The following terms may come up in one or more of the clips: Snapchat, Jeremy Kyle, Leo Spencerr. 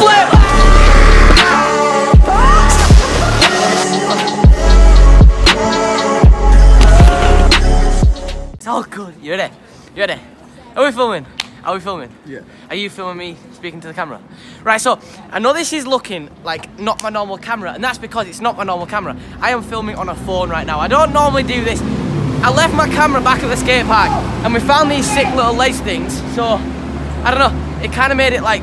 flip. It's all good. You're there. You're there. Are we filming? Are we filming? Yeah. Are you filming me speaking to the camera? Right, so I know this is looking like not my normal camera, and that's because it's not my normal camera. I am filming on a phone right now. I don't normally do this. I left my camera back at the skate park and we found these sick little lace things. So, I don't know, it kind of made it like,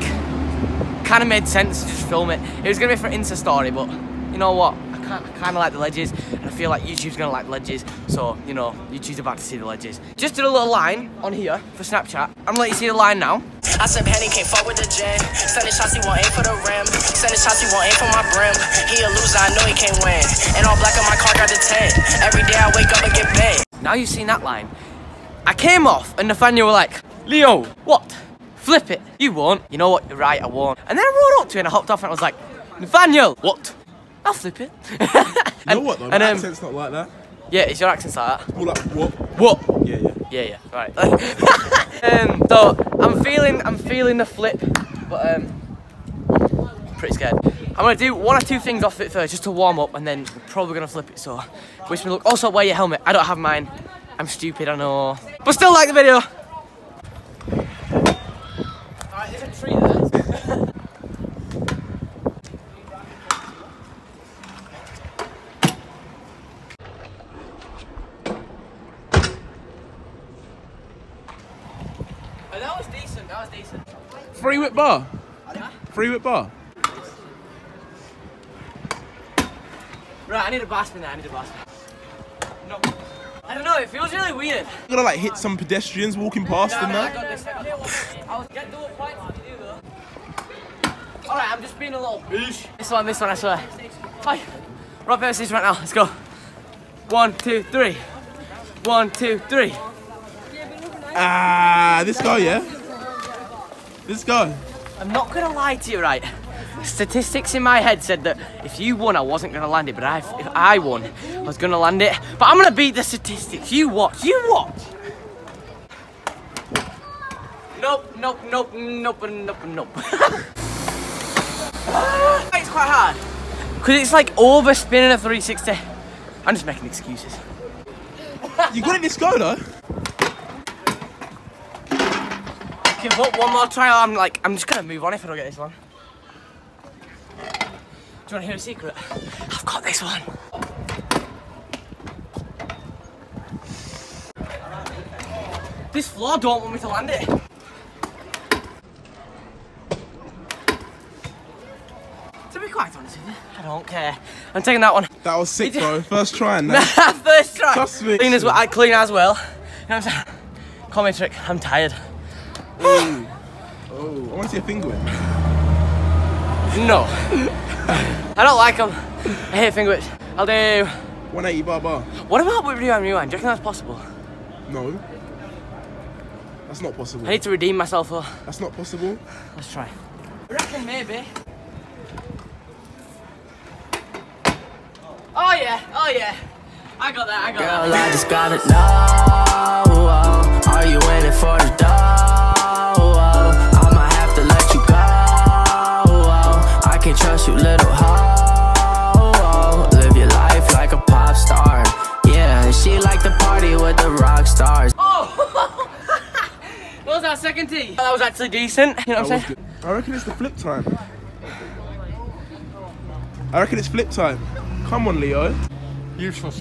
kind of made sense to just film it. It was going to be for Insta story, but you know what? I kind of like the ledges, and I feel like YouTube's going to like the ledges, so, you know, YouTube's about to see the ledges. Just did a little line on here for Snapchat. I'm going to let you see the line now. I said Penny can't fuck with the jam. Send a shot, he won't aim for the rim. Send a shot, he won't aim for my brim. He a loser, I know he can't win. And all black on my car got the 10. Every day I wake up and get paid. Now you've seen that line. I came off, and Nathaniel were like, Leo, what? Flip it. You won't. You know what? You're right, I won't. And then I rolled up to it, and I hopped off, and I was like, Nathaniel, what? I'll flip it. You know what though? My accent's not like that. Yeah, it's your accent's like that. More like what? What? Yeah, yeah. Yeah, yeah. Right. So I'm feeling the flip, but I'm pretty scared. I'm gonna do one or two things off it first, just to warm up, and then we're probably gonna flip it. So wish me luck. Also wear your helmet. I don't have mine. I'm stupid, I know. But still like the video. Alright, there's a tree there. That was decent. Free whip bar. Huh? Free whip bar. Right, I need a batsman there, I need a batsman. No. I don't know, it feels really weird. You're gonna like hit some pedestrians walking past and that? No, I got this, I got this. I'll get double points if you do though. Alright, I'm just being a little bitch. This one, I swear. Hi. Rock, paper, scissors right now, let's go. 1, 2, 3. 1, 2, 3. Ah, this guy, yeah? Let's go. I'm not gonna lie to you, right? Statistics in my head said that if you won, I wasn't gonna land it, but if I won, I was gonna land it. But I'm gonna beat the statistics. You watch, you watch. Nope, nope, nope, nope, nope, nope. It's quite hard. Cause it's like over spinning a 360. I'm just making excuses. You got it this go though. Give up one more trial, I'm just gonna move on if I don't get this one. Do you wanna hear a secret? I've got this one. This floor don't want me to land it. To be quite honest with you, I don't care. I'm taking that one. That was sick bro, first try and that. First try. Trust me. Clean as well, I clean as well. You know what I'm saying? Call me a trick, I'm tired. Ooh. Oh, I want to see a finger whip. No. I don't like them. I hate finger whips. I'll do 180 bar bar. What about with rewind rewind? Do you reckon that's possible? No. That's not possible. I need to redeem myself though. That's not possible. Let's try. I reckon maybe. Oh yeah, oh yeah. I got that, I got that. Girl, I just gotta know. Are you waiting for the dog? Trust you little ho, live your life like a pop star. Yeah, she like to party with the rock stars. Oh, what was that second tee? That was actually decent. You know what I'm saying? I reckon it's the flip time. I reckon it's flip time. Come on, Leo. Useless.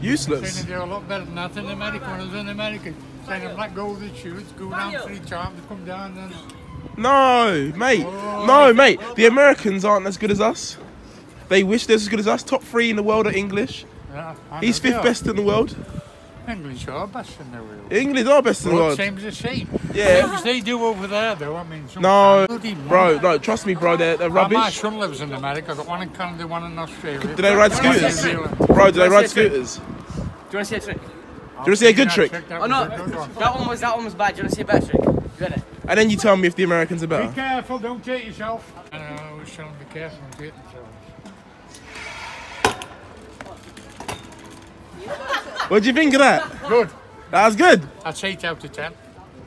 Useless. They're a lot better than that in America. When I was in America, saying I'm not gold in shoes, go down 3 times, come down and. No, mate. No, mate. The Americans aren't as good as us. They wish they're as good as us. Top 3 in the world are English. Yeah, he's 5th best in the world. English are best in the world. English are best in the world. Same as the same. Yeah. As they do over there, though. I mean, no, bro. No, trust me, bro. They're rubbish. My son lives in America. I've got one in Canada, one in Australia. Do they ride scooters, bro? Do they ride scooters? Do you want to see a trick? Do you want to see a good trick? Oh no, that one was bad. Do you want to see a better trick? Ready? And then you tell me if the Americans are better. Be careful, don't hit yourself. I know, I always tell them be careful, don't hit themselves. What do you think of that? Good. That was good. That's 8 out of 10.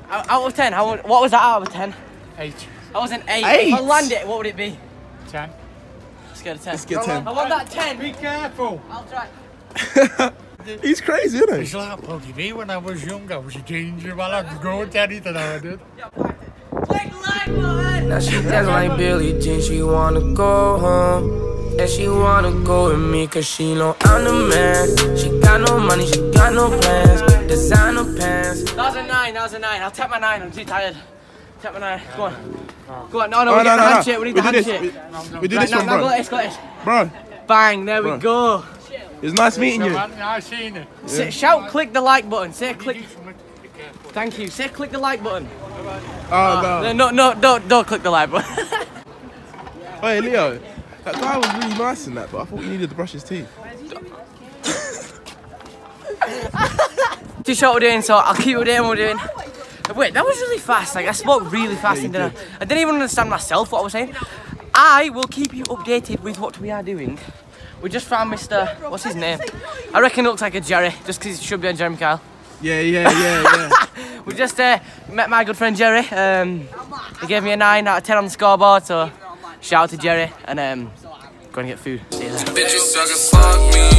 Out of 10? What was that out of 10? 8. I was an 8. If I land it, what would it be? 10. Let's go to 10. Let's get 10. I want that 10. Be careful. I'll try. He's crazy, isn't he? He's like bloody me when I was young. I was a danger. Well, I could go to anything I did. Now she dancing like Billie Jean. She wanna go home, and she wanna go with me, cause she know I'm the man. She got no money, she got no plans. Designer pants. That was a 9, that was a 9. I'll tap my 9, I'm too tired. Tap my 9, go on. Go on, no, we need the handshake, we need the handshake. We do this one, bro. Bro. Bang, there we go. It's nice meeting you. Nice seeing you. Yeah. Shout, click the like button. Say click. Thank you. Say click the like button. Oh, no. No, don't click the like button. Hey, Leo. That guy was really nice in that, but I thought he needed to brush his teeth. Too short we're doing, so I'll keep doing what we're doing. Wait, that was really fast. Like, I spoke really fast and did. I didn't even understand myself what I was saying. I will keep you updated with what we are doing. We just found Mr. What's his name? I reckon it looks like a Jerry, just because it should be a Jeremy Kyle. Yeah. We just met my good friend Jerry. He gave me a 9 out of 10 on the scoreboard, so shout out to Jerry and go and get food. See you there.